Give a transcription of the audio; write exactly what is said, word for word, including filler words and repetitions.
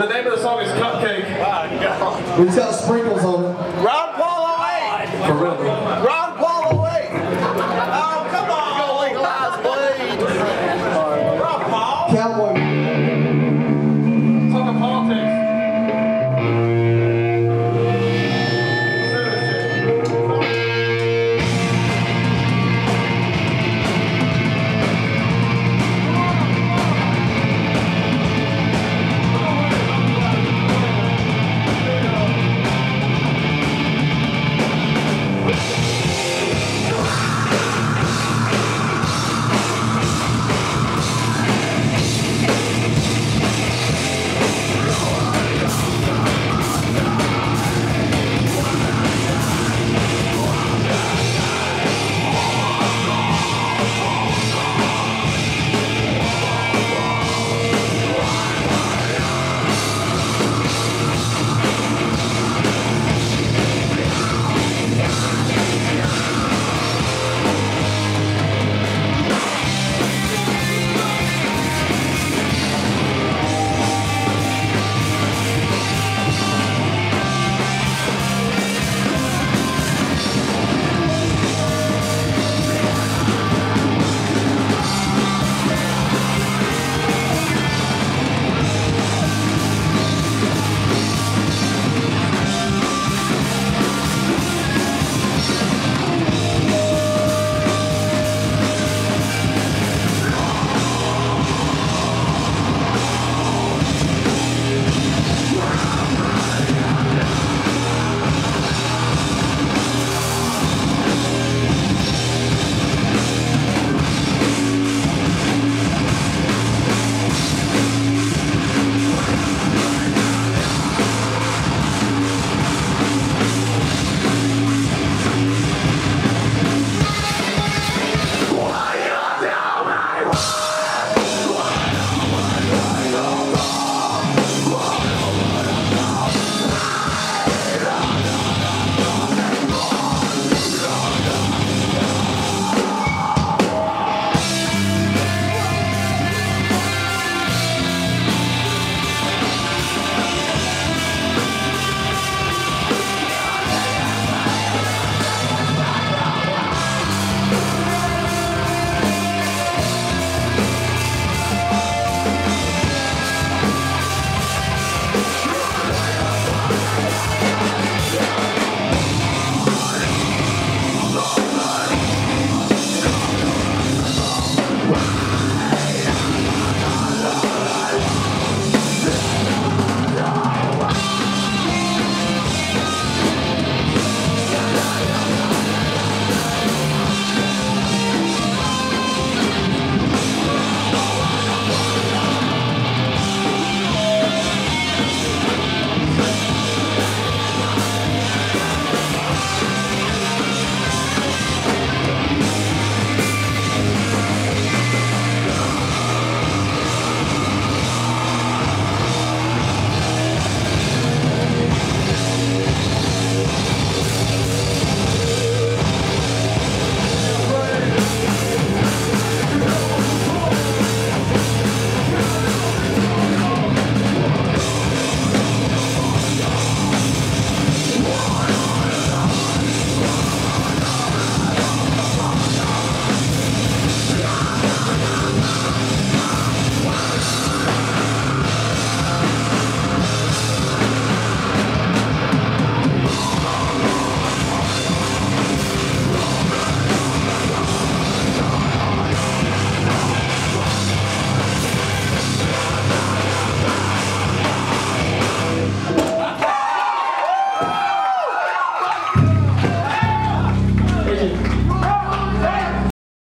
The name of the song is Cupcake. Oh, God. It's got sprinkles on it. Ron Paul oh eight. For real. Ron